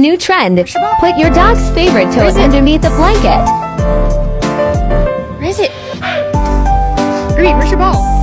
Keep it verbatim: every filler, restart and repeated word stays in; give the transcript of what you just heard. New trend. Put your dog's favorite toys underneath the blanket. Where is it? Wait, where's your ball?